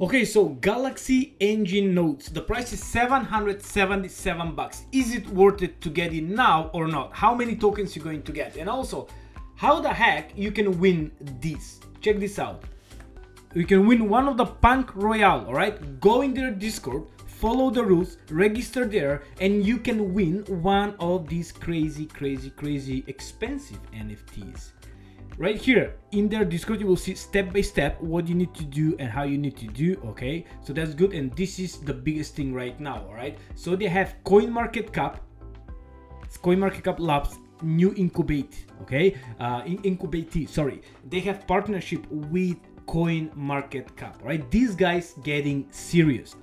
Okay, so Galaxy Engine notes, the price is $777. Is it worth it to get it now or not? How many tokens you're going to get? And also, how the heck you can win this? Check this out. You can win one of the Punk Royale, all right? Go in their Discord, follow the rules, register there, and you can win one of these crazy expensive NFTs. Right here in their Discord, you will see step by step what you need to do and how you need to do. Okay, so that's good. And this is the biggest thing right now. All right, so they have CoinMarketCap, it's CoinMarketCap Labs new incubate. Okay, incubatee, sorry. They have partnership with CoinMarketCap. Right, these guys getting serious.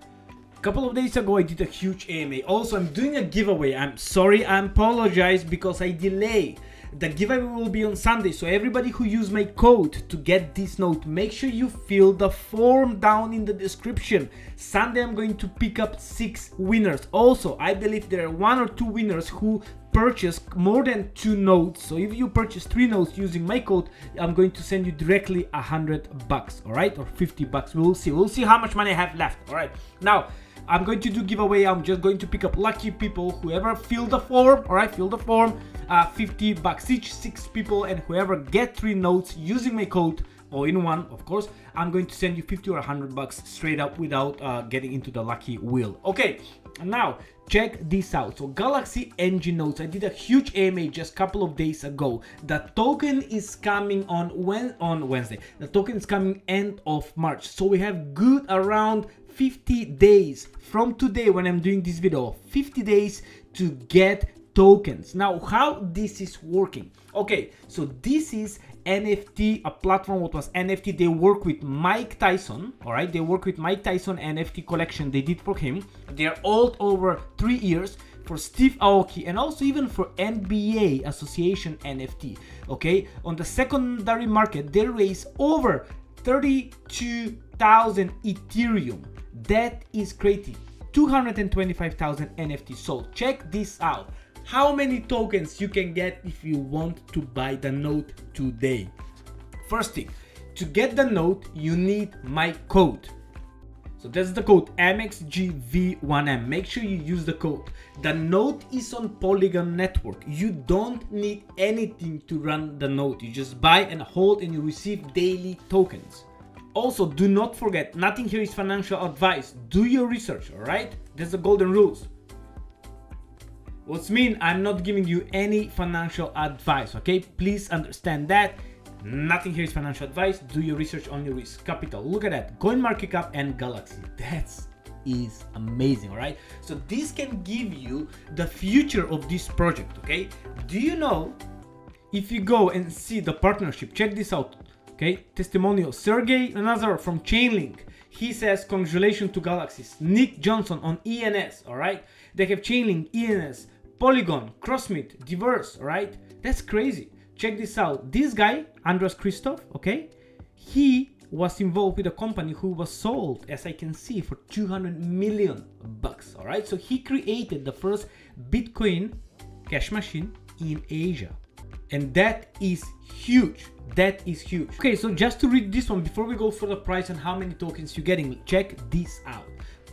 Couple of days ago I did a huge AMA. Also, I'm doing a giveaway. I'm sorry, I apologize because I delay. The giveaway will be on Sunday, so everybody who used my code to get this note, make sure you fill the form down in the description. Sunday I'm going to pick up 6 winners. Also, I believe there are 1 or 2 winners who purchased more than 2 notes. So if you purchase 3 notes using my code, I'm going to send you directly $100, all right, or $50. We'll see. We'll see how much money I have left. All right, now I'm going to do giveaway. I'm just going to pick up lucky people, whoever fill the form, all right, fill the form, $50 each, 6 people, and whoever get 3 notes using my code, or in one, of course, I'm going to send you $50 or $100 straight up without getting into the lucky wheel. Okay, now check this out. So Galaxy Engine notes, I did a huge AMA just a couple of days ago. The token is coming on Wednesday. The token is coming end of March. So we have good around 50 days from today when I'm doing this video, 50 days to get tokens. Now, how this is working? Okay, so this is NFT, a platform what was NFT. They work with Mike Tyson, all right? They work with Mike Tyson NFT collection they did for him. They're all over 3 years for Steve Aoki and also even for NBA Association NFT, okay? On the secondary market, they raise over 32,000 Ethereum. That is crazy. 225,000 NFT sold. Check this out. How many tokens you can get if you want to buy the note today? First thing, to get the note, you need my code. So that's the code MXGV1M. Make sure you use the code. The note is on Polygon network. You don't need anything to run the note. You just buy and hold and you receive daily tokens. Also, do not forget, nothing here is financial advice. Do your research, all right? That's the golden rules. Which means I'm not giving you any financial advice, okay? Please understand that. Nothing here is financial advice. Do your research on your risk capital. Look at that, CoinMarketCap and Galaxy. That's is amazing, all right? So this can give you the future of this project, okay? Do you know, if you go and see the partnership, check this out. Okay, testimonial, Sergey Nazar from Chainlink. He says, congratulations to Galaxy's Nick Johnson on ENS, all right? They have Chainlink, ENS, Polygon, Crossmint, Diverse, all right? That's crazy. Check this out. This guy, Andreas Christoph, okay? He was involved with a company who was sold, as I can see, for $200 million, all right? So he created the first Bitcoin cash machine in Asia. And that is huge. That is huge. Okay, so just to read this one before we go for the price and how many tokens you're getting, check this out.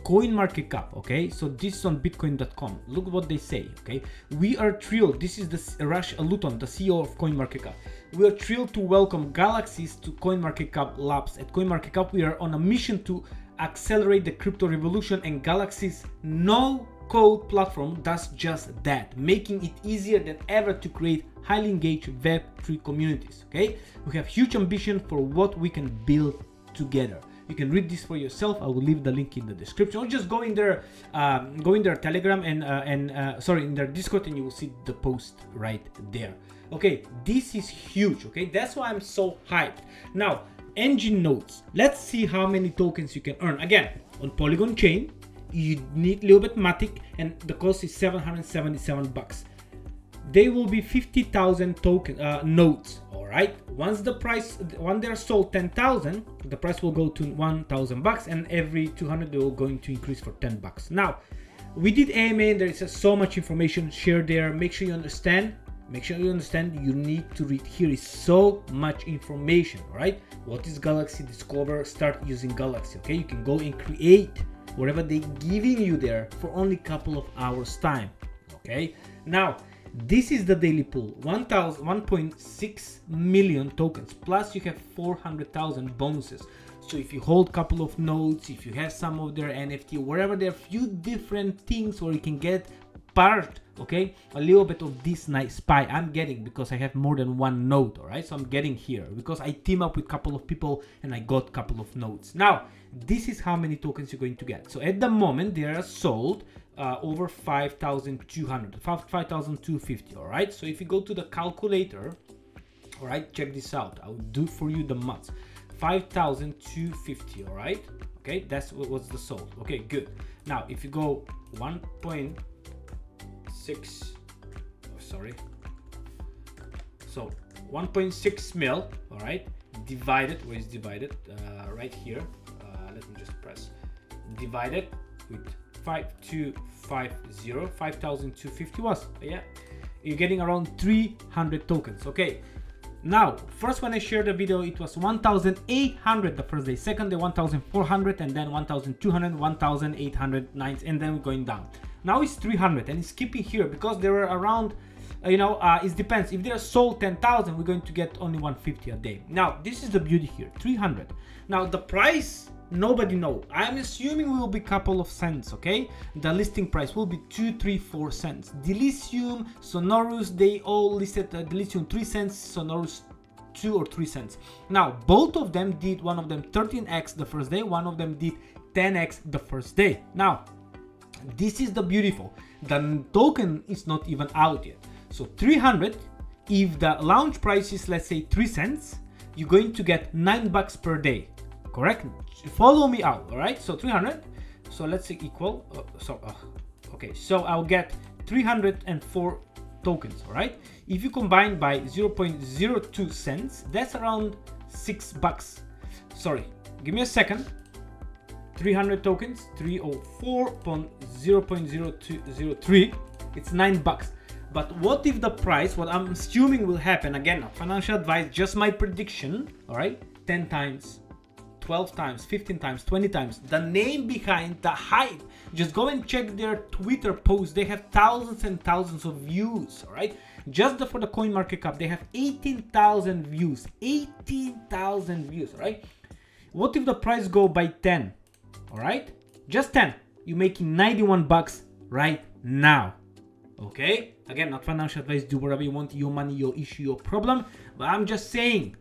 CoinMarketCap, okay? So this is on bitcoin.com. Look what they say, okay? We are thrilled. This is the Rush Aluton, the CEO of CoinMarketCap. We are thrilled to welcome Galaxies to CoinMarketCap Labs. At CoinMarketCap, we are on a mission to accelerate the crypto revolution, and Galaxies no-code platform does just that, making it easier than ever to create highly engaged Web3 communities, okay? We have huge ambition for what we can build together. You can read this for yourself. I will leave the link in the description, or just go in their Telegram in their Discord, and you will see the post right there. Okay, this is huge, okay? That's why I'm so hyped. Now, Engine notes. Let's see how many tokens you can earn. Again, on Polygon chain, you need a little bit Matic, and the cost is $777. They will be 50,000 token notes, all right? Once the price, when they're sold 10,000, the price will go to $1,000, and every 200 they will going to increase for $10. Now, we did AMA, and there is so much information shared there. Make sure you understand Make sure you understand, you need to read. Here is so much information, right? What is Galaxy? Discover, start using Galaxy, okay? You can go and create whatever they giving you there for only a couple of hours time, okay? Now, this is the daily pool, 1.6 million tokens, plus you have 400,000 bonuses. So if you hold a couple of nodes, if you have some of their NFT, wherever, there are a few different things where you can get part, okay, a little bit of this nice pie. I'm getting, because I have more than one node, all right? So I'm getting here because I team up with a couple of people and I got a couple of nodes. Now, this is how many tokens you're going to get. So at the moment, they are sold over 5,200, 5,250, all right? So if you go to the calculator, all right, check this out. I'll do for you the math. 5,250, all right? Okay, that's what was the sold. Okay, good. Now, if you go 1.6 mil, all right, divided, where is divided, right here, let me just press, divided with 5250, 5,250 was, yeah, you're getting around 300 tokens, okay. Now, first when I shared the video, it was 1,800 the first day, second day 1,400, and then 1,200, 1,809, and then going down. Now it's 300 and it's keeping here because there are around, you know, it depends. If they are sold 10,000, we're going to get only 150 a day. Now, this is the beauty here, 300. Now, the price, nobody knows. I'm assuming will be a couple of cents, okay? The listing price will be 2, 3, 4 cents. Delicium, Sonorus, they all listed Delicium 3 cents, Sonorus 2 or 3 cents. Now, both of them did, one of them 13x the first day, one of them did 10x the first day. Now, this is the beautiful, the token is not even out yet. So 300, if the launch price is, let's say, 3 cents, you're going to get $9 per day, correct? Follow me out, all right? So 300, so let's say equal, okay, so I'll get 304 tokens, all right? If you combine by 0.02 cents, that's around $6. Sorry, give me a second. 300 tokens, 304.0.0203, it's $9. But what if the price, what I'm assuming will happen, again, financial advice, just my prediction, all right, 10 times, 12 times, 15 times, 20 times, the name behind the hype. Just go and check their Twitter posts. They have thousands and thousands of views, all right? Just for the CoinMarketCap, they have 18,000 views, 18,000 views, all right? What if the price go by 10? All right, just 10, you're making $91 right now, okay? Again, not financial advice, do whatever you want, your money, your issue, your problem. But I'm just saying,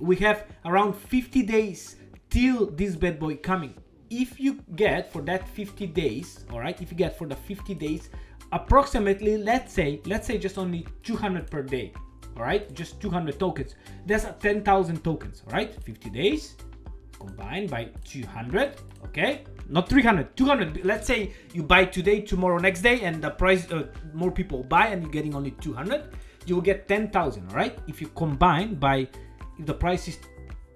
we have around 50 days till this bad boy coming. If you get for that 50 days, all right, if you get for the 50 days, approximately, let's say just only 200 per day, all right? Just 200 tokens, that's 10,000 tokens, all right? 50 days. Combine by 200, okay? Not 300, 200. Let's say you buy today, tomorrow, next day, and the price, more people buy, and you're getting only 200. You will get 10,000, all right? If you combine by, if the price is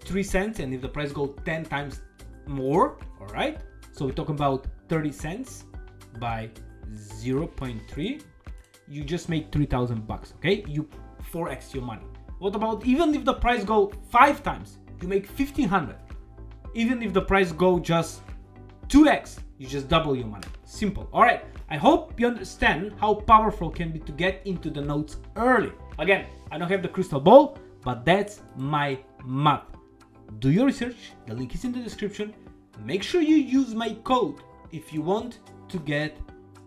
3 cents, and if the price goes 10 times more, all right? So we're talking about 30 cents by 0.3. You just make $3,000, okay? You 4x your money. What about even if the price go 5 times? You make 1,500. Even if the price go just 2x, you just double your money. Simple. All right, I hope you understand how powerful can be to get into the nodes early. Again, I don't have the crystal ball, but that's my math. Do your research, the link is in the description. Make sure you use my code if you want to get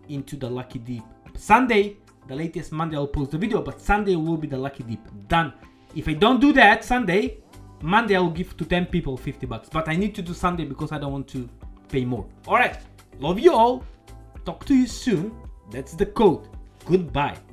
into the lucky deep. Sunday, the latest Monday I'll post the video, but Sunday will be the lucky deep. Done. If I don't do that Sunday, Monday I'll give to 10 people $50, but I need to do Sunday because I don't want to pay more. All right, love you all, talk to you soon. That's the code. Goodbye.